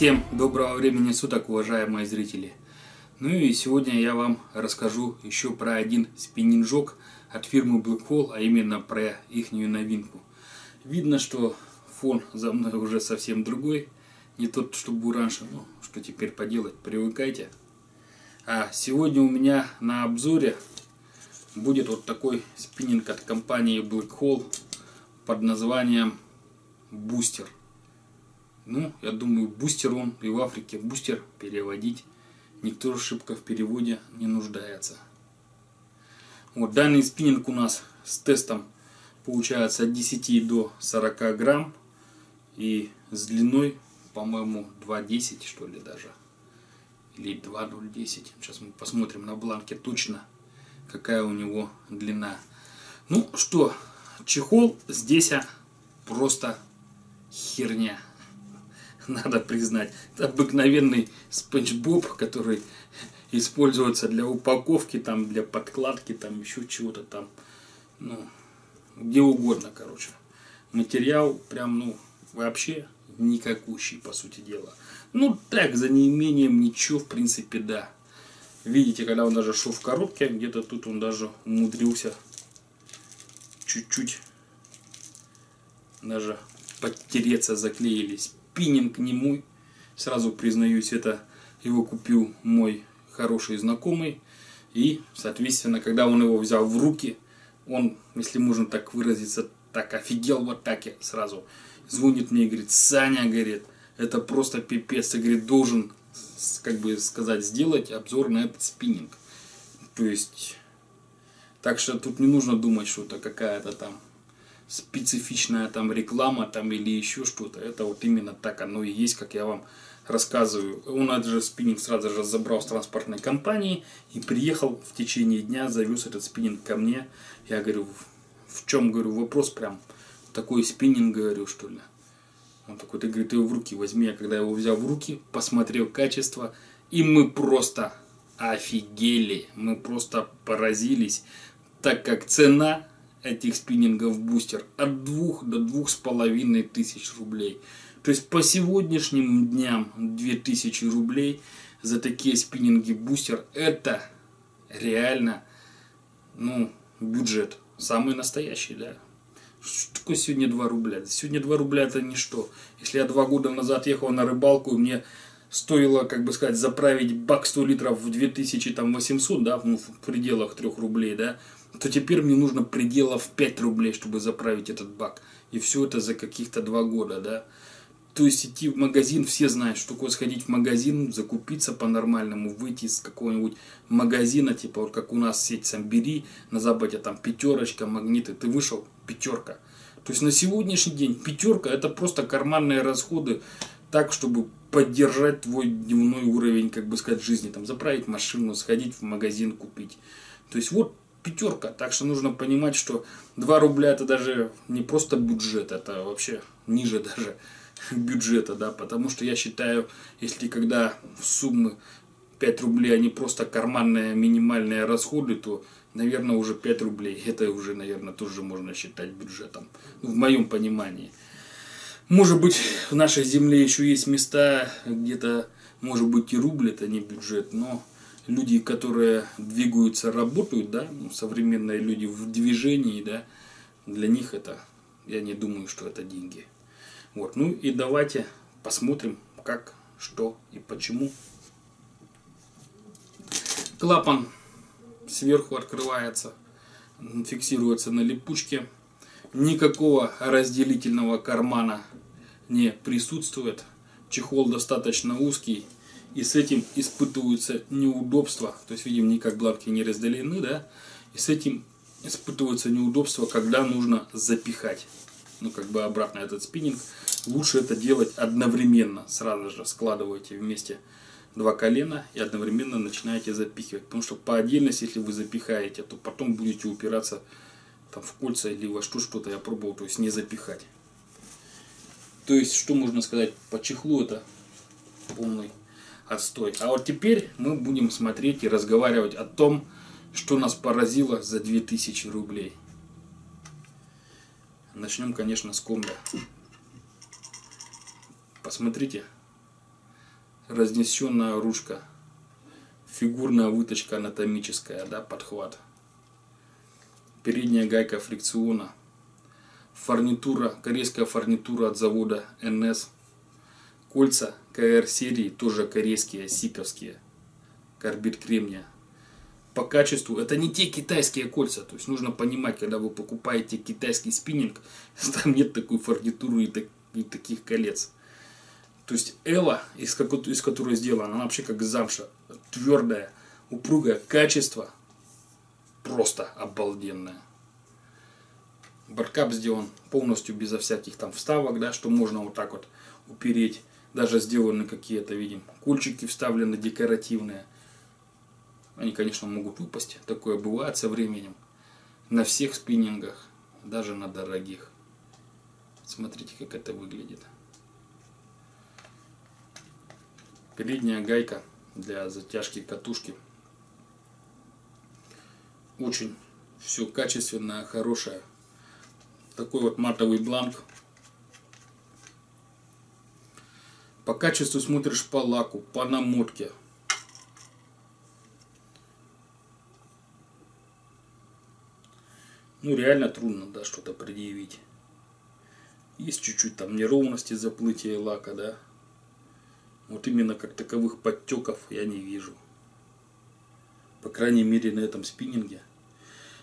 Всем доброго времени суток, уважаемые зрители. Ну и сегодня я вам расскажу еще про один спиннинжок от фирмы Black Hole, а именно про их новинку. Видно, что фон за мной уже совсем другой, не тот, что был раньше, ну что теперь поделать, привыкайте. А сегодня у меня на обзоре будет вот такой спиннинг от компании Black Hole под названием Booster. Ну, я думаю, бустер он и в Африке бустер переводить. Никто ошибка в переводе не нуждается. Вот данный спиннинг у нас с тестом получается от 10 до 40 грамм. И с длиной, по-моему, 2.10 что ли даже. Или 2.010. Сейчас мы посмотрим на бланке точно, какая у него длина. Ну что, чехол здесь просто херня. Надо признать, это обыкновенный Spanch Bob, который используется для упаковки, там, для подкладки, там еще чего-то там, ну, где угодно, короче. Материал прям, ну, вообще никакущий, по сути дела. Ну, так, за неимением ничего, в принципе, да. Видите, когда он даже шел в коробке, где-то тут он даже умудрился чуть-чуть даже подтереться, заклеились. Спиннинг не мой, сразу признаюсь, это его купил мой хороший знакомый. И, соответственно, когда он его взял в руки, он, если можно так выразиться, так офигел в атаке сразу. Звонит мне и говорит: Саня, говорит, это просто пипец, я, говорит, должен, как бы сказать, сделать обзор на этот спиннинг. То есть, так что тут не нужно думать, что это какая-то там специфичная там реклама там или еще что-то. Это вот именно так оно и есть, как я вам рассказываю. Он этот спиннинг сразу же забрал с транспортной компании и приехал в течение дня, завез этот спиннинг ко мне. Я говорю, в чем, говорю, вопрос прям, такой спиннинг, говорю, что ли? Он такой, ты, говорит, его в руки возьми. Я когда его взял в руки, посмотрел качество, и мы просто офигели, мы просто поразились, так как цена этих спиннингов бустер от 2 до 2500 рублей. То есть по сегодняшним дням 2000 рублей за такие спиннинги бустер — это реально, ну, бюджет самый настоящий, да. Что такое сегодня 2 рубля? Сегодня 2 рубля это ничто. Если я 2 года назад ехал на рыбалку и мне стоило, как бы сказать, заправить бак 100 литров в 2800, да, ну, в пределах 3 рублей, да, то теперь мне нужно пределов 5 рублей, чтобы заправить этот бак. И все это за каких-то 2 года, да. То есть идти в магазин, все знают, что такое сходить в магазин, закупиться по-нормальному, выйти из какого-нибудь магазина, типа вот как у нас сеть Сamberi, на Западе там Пятерочка, Магниты, ты вышел — пятерка. То есть на сегодняшний день пятерка — это просто карманные расходы, так, чтобы поддержать твой дневной уровень, как бы сказать, жизни. Там заправить машину, сходить в магазин, купить. То есть вот пятерка. Так что нужно понимать, что 2 рубля это даже не просто бюджет, это вообще ниже даже бюджета, да, потому что я считаю, если когда суммы 5 рублей, они просто карманные минимальные расходы, то, наверное, уже 5 рублей, это уже, наверное, тоже можно считать бюджетом, в моем понимании. Может быть, в нашей земле еще есть места, где-то, может быть, и рубль это не бюджет, но люди, которые двигаются, работают, да, ну, современные люди в движении, да, для них это, я не думаю, что это деньги. Вот, ну и давайте посмотрим, как, что и почему. Клапан сверху открывается, фиксируется на липучке. Никакого разделительного кармана не присутствует. Чехол достаточно узкий, и с этим испытываются неудобства. То есть, видим, никак бланки не разделены, да? И с этим испытываются неудобства, когда нужно запихать, ну, как бы обратно этот спиннинг. Лучше это делать одновременно. Сразу же складываете вместе 2 колена и одновременно начинаете запихивать. Потому что по отдельности, если вы запихаете, то потом будете упираться там в кольца или во что-то. Я пробовал, то есть не запихать. То есть, что можно сказать, по чехлу это полный отстой. А вот теперь мы будем смотреть и разговаривать о том, что нас поразило за 2000 рублей. Начнем, конечно, с комбо. Посмотрите, разнесенная ручка, фигурная выточка анатомическая, да, подхват, передняя гайка фрикциона, фурнитура, корейская фурнитура от завода NS, кольца КР серии, тоже корейские, сиковские, карбид кремния. По качеству, это не те китайские кольца, то есть нужно понимать, когда вы покупаете китайский спиннинг, там нет такой фурнитуры и таких колец. То есть эла, из которой сделана, она вообще как замша, твердая, упругая, качество просто обалденное. Баркап сделан полностью безо всяких там вставок, да, что можно вот так вот упереть. Даже сделаны какие-то, видим, кульчики вставлены декоративные. Они, конечно, могут выпасть, такое бывает со временем. На всех спиннингах, даже на дорогих. Смотрите, как это выглядит. Передняя гайка для затяжки катушки. Очень все качественное, хорошее. Такой вот матовый бланк. По качеству смотришь по лаку, по намотке. Ну реально трудно, да, что-то предъявить. Есть чуть-чуть там неровности, заплытия лака, да. Вот именно как таковых подтеков я не вижу. По крайней мере на этом спиннинге.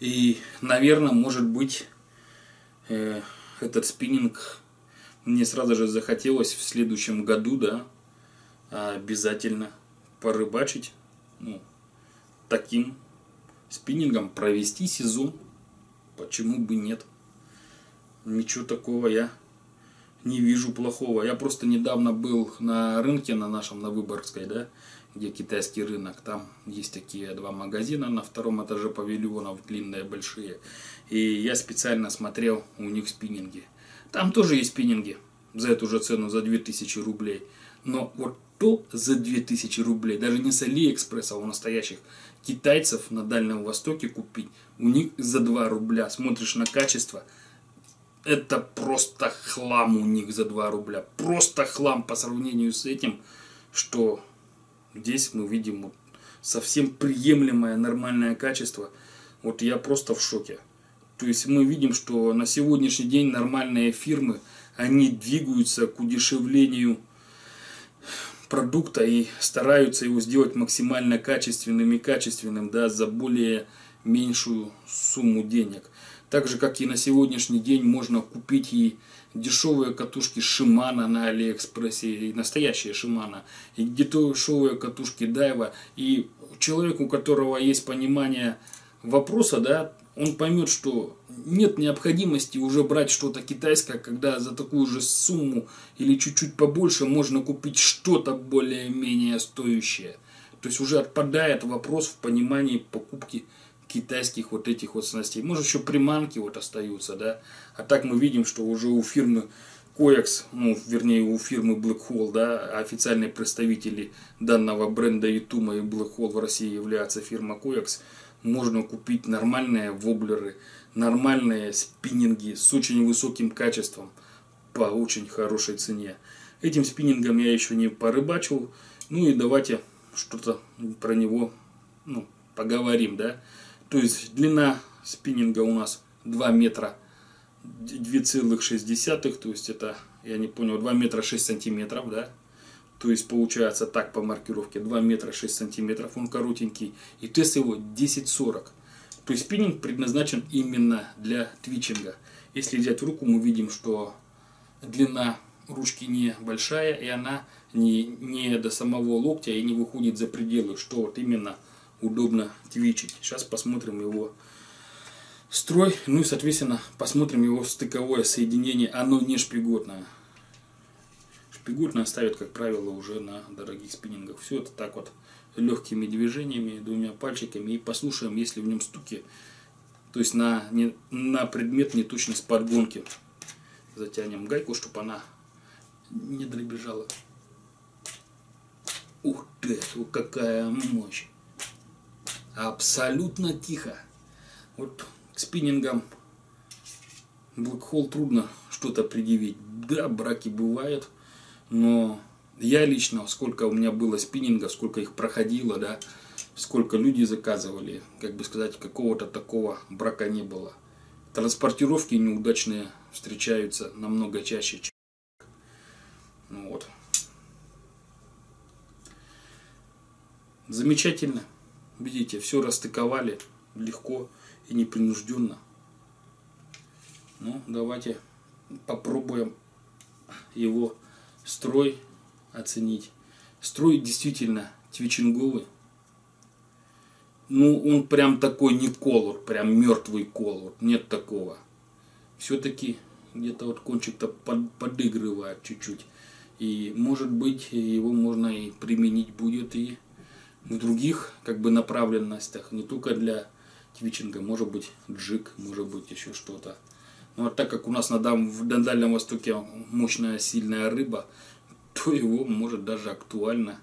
И, наверное, может быть, этот спиннинг мне сразу же захотелось в следующем году, да, обязательно порыбачить. Ну, таким спиннингом провести сезон. Почему бы нет? Ничего такого я не вижу плохого. Я просто недавно был на рынке, на нашем, на Выборгской, да, где китайский рынок. Там есть такие два магазина на втором этаже павильонов, длинные, большие. И я специально смотрел у них спиннинги. Там тоже есть спиннинги за эту же цену, за 2000 рублей. Но вот то за 2000 рублей, даже не с Алиэкспресса, а у настоящих китайцев на Дальнем Востоке купить, у них за 2 рубля. Смотришь на качество. Это просто хлам у них за 2 рубля. Просто хлам по сравнению с этим, что здесь мы видим совсем приемлемое, нормальное качество. Вот я просто в шоке. То есть мы видим, что на сегодняшний день нормальные фирмы, они двигаются к удешевлению продукта и стараются его сделать максимально качественным и качественным, да, за более меньшую сумму денег. Так же, как и на сегодняшний день можно купить и дешевые катушки SHIMANO на Алиэкспрессе, и настоящие SHIMANO, и дешевые катушки DAIWA. И человек, у которого есть понимание вопроса, да, он поймет, что нет необходимости уже брать что-то китайское, когда за такую же сумму или чуть-чуть побольше можно купить что-то более-менее стоящее. То есть уже отпадает вопрос в понимании покупки китайских вот этих вот снастей. Может, еще приманки вот остаются, да. А так мы видим, что уже у фирмы Coex, ну, вернее, у фирмы Black Hole, да, официальные представители данного бренда Yutuma и Black Hole в России является фирма Coex. Можно купить нормальные воблеры, нормальные спиннинги с очень высоким качеством по очень хорошей цене. Этим спиннингом я еще не порыбачил. Ну и давайте что-то про него, ну, поговорим, да. То есть длина спиннинга у нас 2 метра 2,6, то есть это, я не понял, 2 метра 6 сантиметров, да. То есть получается так по маркировке 2 метра 6 сантиметров, он коротенький. И тест его 10,40. То есть спиннинг предназначен именно для твичинга. Если взять руку, мы видим, что длина ручки небольшая, и она не до самого локтя и не выходит за пределы, что вот именно удобно твичить. Сейчас посмотрим его строй, ну и соответственно посмотрим его стыковое соединение, оно не шпиготное. Шпиготное ставят, как правило, уже на дорогих спиннингах. Все это так вот легкими движениями, двумя пальчиками, и послушаем, если в нем стуки, то есть на предмет неточность подгонки. Затянем гайку, чтобы она не дребезжала. Ух ты, какая мощь! Абсолютно тихо. Вот к спиннингам Black Hole трудно что-то предъявить. Да, браки бывают, но Я лично, сколько у меня было спиннингов, сколько их проходило, да, сколько люди заказывали, как бы сказать, какого-то такого брака не было. Транспортировки неудачные встречаются намного чаще, чем... Ну, вот. Замечательно. Видите, все расстыковали легко и непринужденно. Ну, давайте попробуем его строй оценить. Строй действительно твичинговый. Ну, он прям такой не колор, прям мертвый колор. Нет такого. Все-таки где-то вот кончик-то подыгрывает чуть-чуть. И может быть его можно и применить будет и в других как бы направленностях. Не только для твичинга. Может быть джиг, может быть еще что-то. Но вот так как у нас на Дальнем Востоке мощная сильная рыба, то его может даже актуально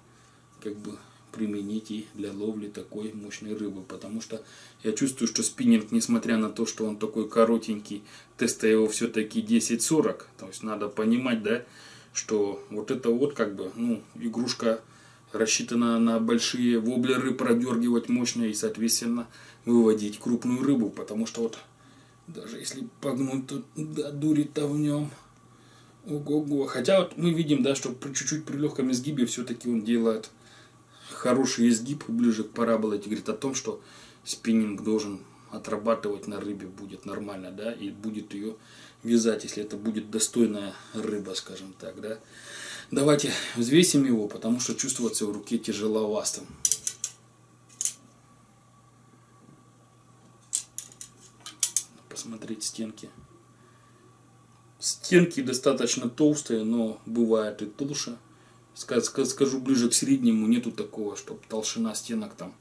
как бы применить и для ловли такой мощной рыбы. Потому что я чувствую, что спиннинг, несмотря на то, что он такой коротенький, теста его все-таки 10-40. То есть надо понимать, да, что вот это вот как бы, ну, игрушка рассчитана на большие воблеры, продергивать мощно и, соответственно, выводить крупную рыбу. Потому что вот даже если погнуть, то да, дурит-то в нем. Ого-го. Хотя вот мы видим, да, что чуть-чуть при легком изгибе все-таки он делает хороший изгиб ближе к параболе. Говорит о том, что спиннинг должен отрабатывать на рыбе, будет нормально, да, и будет ее вязать, если это будет достойная рыба, скажем так, да. Давайте взвесим его, потому что чувствоваться в руке тяжеловато. Посмотреть стенки. Стенки достаточно толстые, но бывает и толще. Скажу ближе к среднему, нету такого, чтобы толщина стенок там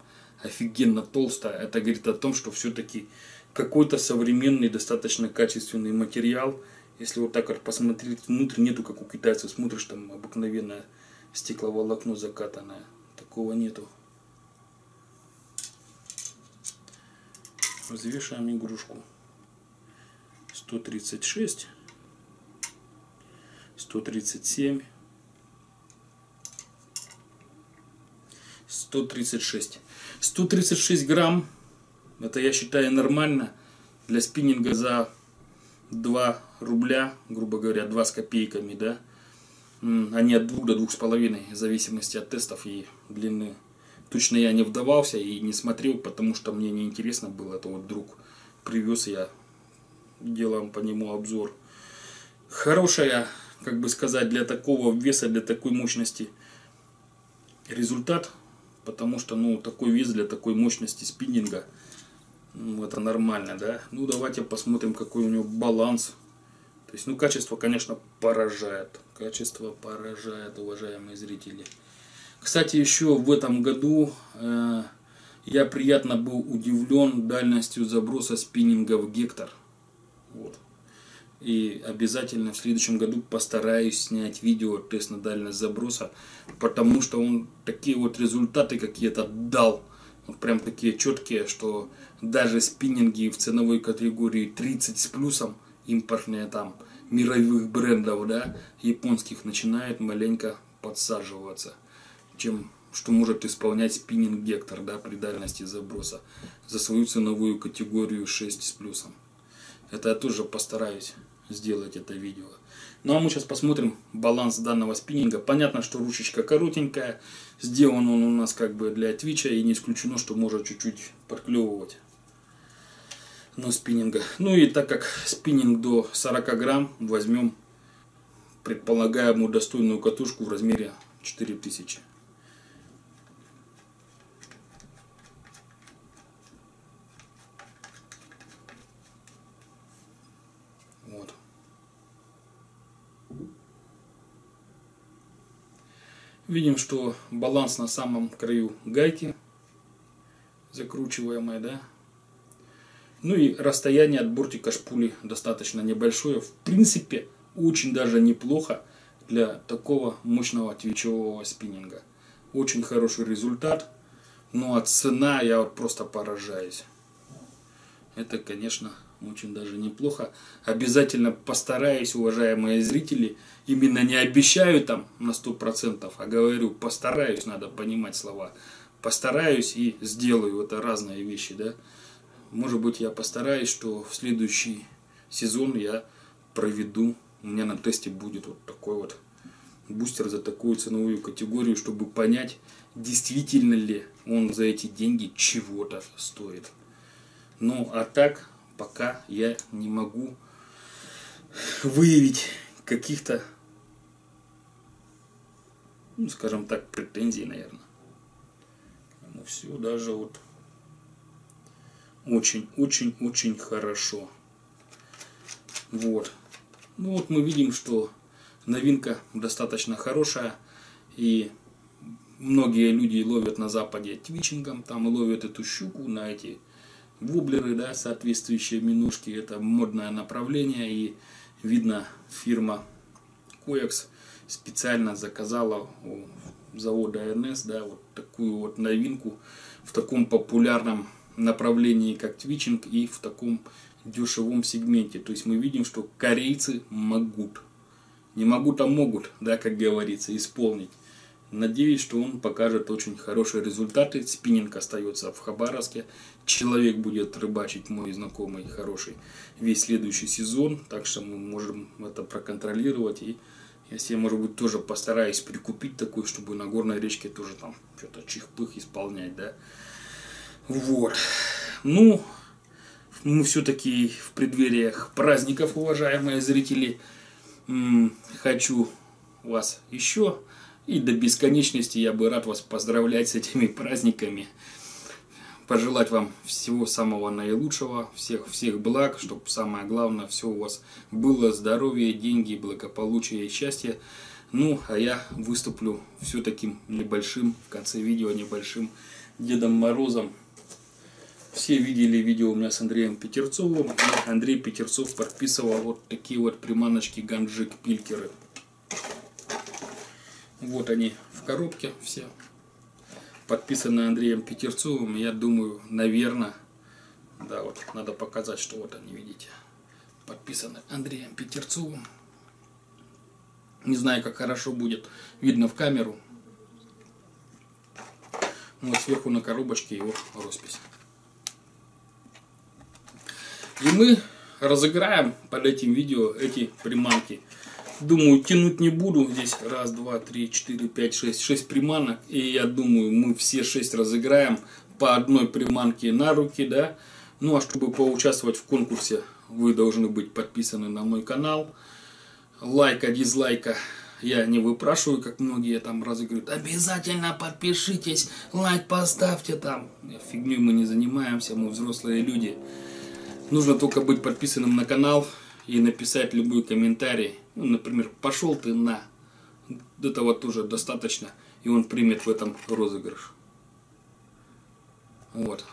офигенно толстая. Это говорит о том, что все-таки какой-то современный, достаточно качественный материал. Если вот так вот посмотреть внутрь, нету, как у китайцев, смотришь, там обыкновенное стекловолокно закатанное. Такого нету. Взвешиваем игрушку. 136. 137. 136. 136 грамм. Это, я считаю, нормально для спиннинга за 2 рубля, грубо говоря, 2 с копейками, да. Они от 2 до 2,5, в зависимости от тестов и длины. Точно я не вдавался и не смотрел, потому что мне не интересно было. Это вот друг привез, я делал по нему обзор. Хорошая, как бы сказать, для такого веса, для такой мощности результат. Потому что, ну, такой вес для такой мощности спиннинга, ну, это нормально, да. Ну, давайте посмотрим, какой у него баланс. То есть, ну, качество, конечно, поражает. Качество поражает, уважаемые зрители. Кстати, еще в этом году я приятно был удивлен дальностью заброса спиннинга в Гектор. Вот. И обязательно в следующем году постараюсь снять видео тест на дальность заброса, потому что он такие вот результаты какие-то дал, вот прям такие четкие, что даже спиннинги в ценовой категории 30 с плюсом, импортные там, мировых брендов, да, японских, начинают маленько подсаживаться, чем что может исполнять спиннинг Гектор, да, при дальности заброса за свою ценовую категорию 6 с плюсом. Это я тоже постараюсь сделать это видео. Ну а мы сейчас посмотрим баланс данного спиннинга. Понятно, что ручечка коротенькая. Сделан он у нас как бы для твича. И не исключено, что может чуть-чуть подклевывать. Но спиннинга. Ну и так как спиннинг до 40 грамм, возьмем предполагаемую достойную катушку в размере 4000. Видим, что баланс на самом краю гайки, закручиваемой, да. Ну и расстояние от бортика шпули достаточно небольшое. В принципе, очень даже неплохо для такого мощного твичевого спиннинга. Очень хороший результат. Ну а цена, я вот просто поражаюсь. Это, конечно, Очень даже неплохо. Обязательно постараюсь, уважаемые зрители. Именно не обещаю там на 100%, а говорю, постараюсь, надо понимать слова. Постараюсь и сделаю. Это разные вещи, да. Может быть, я постараюсь, что в следующий сезон я проведу. У меня на тесте будет вот такой вот бустер за такую ценовую категорию, чтобы понять, действительно ли он за эти деньги чего-то стоит. Ну, а так... Пока я не могу выявить каких-то, ну, скажем так, претензий, наверное. Ну, все даже вот очень-очень-очень хорошо. Вот. Ну, вот мы видим, что новинка достаточно хорошая. И многие люди ловят на Западе твичингом, там ловят эту щуку на эти... воблеры, да, соответствующие минушки, это модное направление, и видно, фирма Coex специально заказала у завода NS, да, вот такую вот новинку в таком популярном направлении, как твичинг, и в таком дешевом сегменте. То есть мы видим, что корейцы могут, не могут, а могут, да, как говорится, исполнить. Надеюсь, что он покажет очень хорошие результаты. Спиннинг остается в Хабаровске. Человек будет рыбачить, мой знакомый, хороший, весь следующий сезон. Так что мы можем это проконтролировать. И я себе, может быть, тоже постараюсь прикупить такой, чтобы на горной речке тоже там что-то чих-пых исполнять, да. Вот. Ну, мы все-таки в преддвериях праздников, уважаемые зрители. Хочу вас еще... И до бесконечности я бы рад вас поздравлять с этими праздниками. Пожелать вам всего самого наилучшего, всех благ, чтобы самое главное, все у вас было здоровье, деньги, благополучие и счастье. Ну, а я выступлю все таким небольшим, в конце видео, небольшим Дедом Морозом. Все видели видео у меня с Андреем Петерцовым. Андрей Петерцов подписывал вот такие вот приманочки Ганджик Пилькеры. Вот они в коробке все, подписаны Андреем Петерцовым. Я думаю, наверное, да, вот надо показать, что вот они, видите, подписаны Андреем Петерцовым. Не знаю, как хорошо будет видно в камеру. Вот сверху на коробочке его роспись. И мы разыграем под этим видео эти приманки. Думаю, тянуть не буду. Здесь раз, два, три, четыре, пять, шесть приманок. И я думаю, мы все 6 разыграем по одной приманке на руки, да. Ну, а чтобы поучаствовать в конкурсе, вы должны быть подписаны на мой канал. Лайка, дизлайка я не выпрашиваю, как многие там разыгрывают. Обязательно подпишитесь, лайк поставьте там. Фигней мы не занимаемся, мы взрослые люди. Нужно только быть подписанным на канал и написать любой комментарий. Ну, например, пошел ты на. Этого тоже достаточно. И он примет в этом розыгрыш. Вот.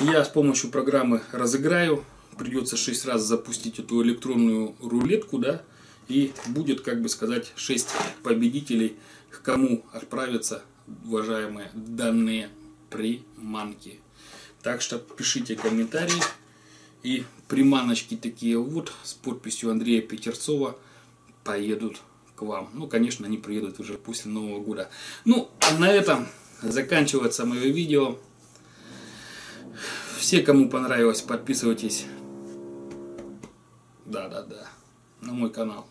Я с помощью программы разыграю. Придется 6 раз запустить эту электронную рулетку, да. И будет, как бы сказать, 6 победителей, к кому отправятся, уважаемые, данные приманки. Так что пишите комментарии. И приманочки такие вот с подписью Андрея Петерцова поедут к вам. Ну, конечно, они приедут уже после Нового года. Ну, а на этом заканчивается мое видео. Все, кому понравилось, подписывайтесь. Да-да-да. На мой канал.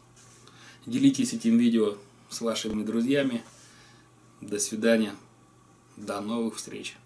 Делитесь этим видео с вашими друзьями. До свидания. До новых встреч.